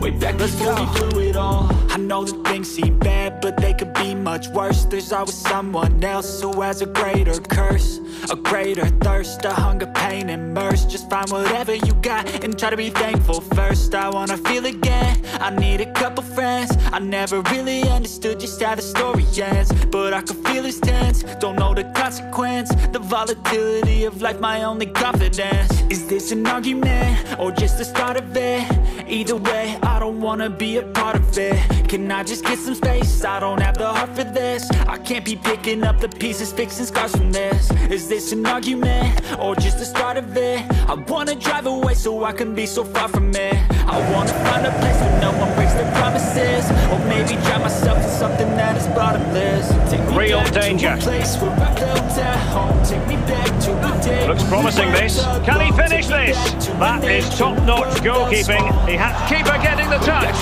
Way back before we blew it all. I know that things seem bad, but they could be much worse. There's always someone else who has a greater curse, a greater thirst, a hunger, pain, and mercy. Just find whatever you got and try to be thankful first. I wanna feel again, I need a couple friends. I never really understood just how the story ends, but I could feel it's tense, don't know the consequence. The volatility of life, my only confidence. Is this an argument, or just the start of it? Either way, I don't wanna be a part of it. Can I just get some space? I don't have the heart for this. I can't be picking up the pieces, fixing scars from this. Is this an argument, or just the start of it? I wanna drive away so I can be so far from it. I wanna find a place where no one breaks their promises, or maybe drown myself in something that is bottomless. Take me real back danger. To a place where I felt at home. Take me back to a day. Looks promising this. Can he finish this? That is top-notch goalkeeping. He had keeper getting the touch.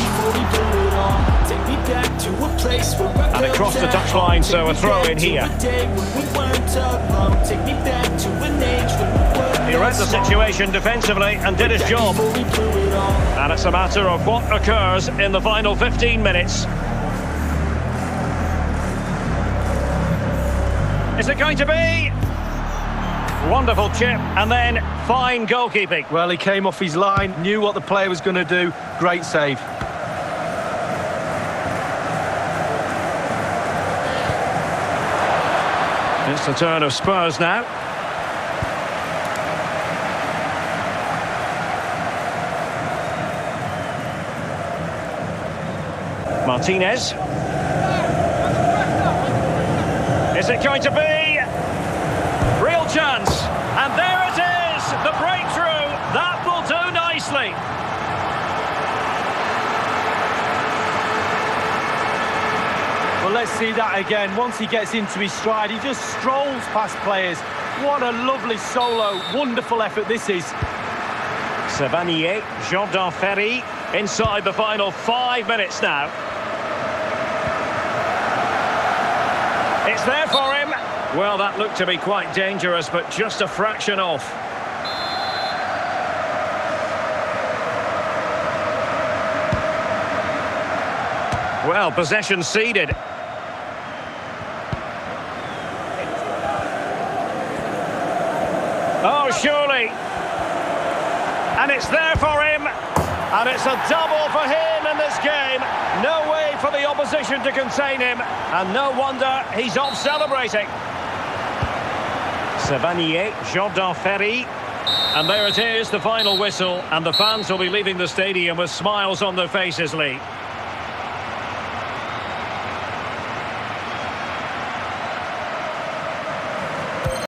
And across the touchline, so a throw in here. He read the situation defensively and did his job. And it's a matter of what occurs in the final 15 minutes. Is it going to be? Wonderful chip, and then fine goalkeeping. Well, he came off his line, knew what the player was going to do. Great save. It's the turn of Spurs now. Martinez. Is it going to be? Real chance. And there it is, the breakthrough. That will do nicely. Well, let's see that again. Once he gets into his stride, he just strolls past players. What a lovely solo, wonderful effort this is. Savanier, Jean d'Anferi, inside the final 5 minutes now. It's there for him. Well, that looked to be quite dangerous, but just a fraction off. Well, possession ceded. Oh, surely. And it's there for him. And it's a double for him in this game. No way for the opposition to contain him. And no wonder he's off celebrating. Savanier, Jordan Ferry, And there it is, the final whistle, and the fans will be leaving the stadium with smiles on their faces, Lee.